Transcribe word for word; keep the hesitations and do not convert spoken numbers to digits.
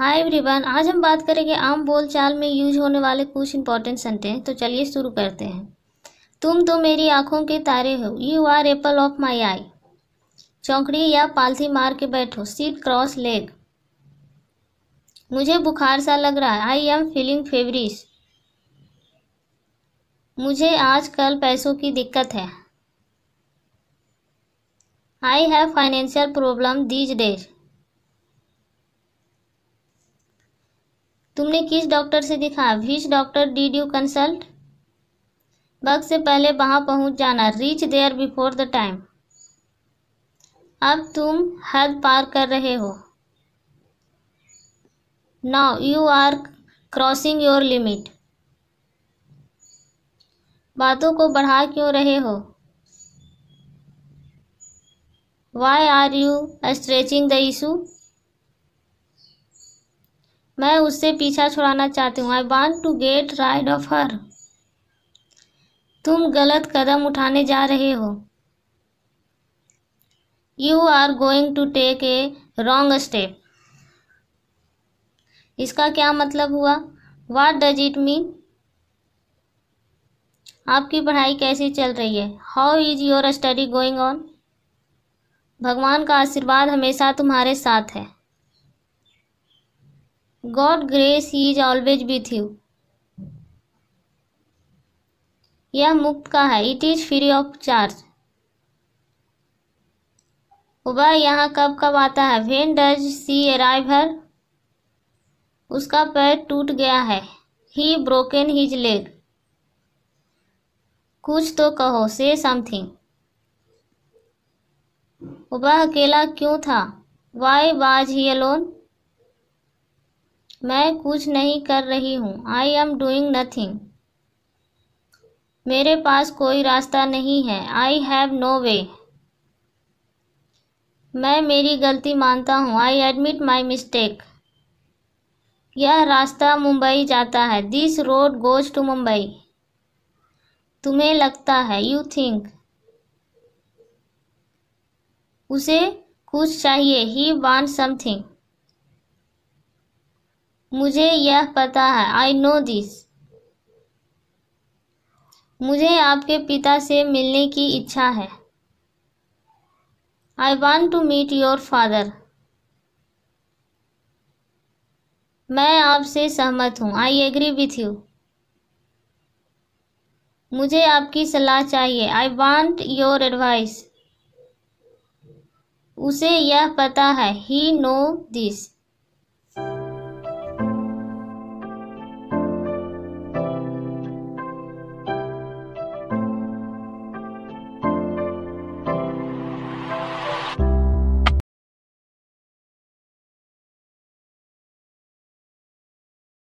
Hi everyone, आज हम बात करेंगे आम बोलचाल में यूज होने वाले कुछ इंपॉर्टेंट सेंटेंस। तो चलिए शुरू करते हैं। तुम तो मेरी आँखों के तारे हो, you are apple of my eye. चौंकड़ी या पालथी मार के बैठो, सिट क्रॉस लेग। मुझे बुखार सा लग रहा है, आई एम फीलिंग फेवरिश। मुझे आजकल पैसों की दिक्कत है, I have financial problem these days. तुमने किस डॉक्टर से दिखाया, which doctor did you consult. वक्त से पहले वहाँ पहुँच जाना, reach there before the time. अब तुम हद पार कर रहे हो, now you are crossing your limit. बातों को बढ़ा क्यों रहे हो, why are you stretching the issue. मैं उससे पीछा छुड़ाना चाहती हूँ, I want to get ride of her. तुम गलत कदम उठाने जा रहे हो, you are going to take a wrong step. इसका क्या मतलब हुआ, व्हाट डज इट मीन। आपकी पढ़ाई कैसी चल रही है, how is your study going on. भगवान का आशीर्वाद हमेशा तुम्हारे साथ है, God grace is always with you. यह मुफ्त का है, it is free of charge. वह यहाँ कब कब आता है, व्हेन डज सी अराइव हर। उसका पैर टूट गया है, ही ब्रोकन हिज लेग। कुछ तो कहो, से समथिंग। वह अकेला क्यों था, वाई वाज ही अलोन। मैं कुछ नहीं कर रही हूँ, आई एम डूइंग नथिंग। मेरे पास कोई रास्ता नहीं है, आई हैव नो वे। मैं मेरी गलती मानता हूँ, आई एडमिट माई मिस्टेक। यह रास्ता मुंबई जाता है, this road goes to Mumbai. तुम्हें लगता है, यू थिंक। उसे कुछ चाहिए, ही वांट्स समथिंग। मुझे यह पता है, आई नो दिस। मुझे आपके पिता से मिलने की इच्छा है, I want to meet your father. मैं आपसे सहमत हूँ, आई एग्री विथ यू। मुझे आपकी सलाह चाहिए, आई वांट योर एडवाइस। उसे यह पता है, ही नो दिस।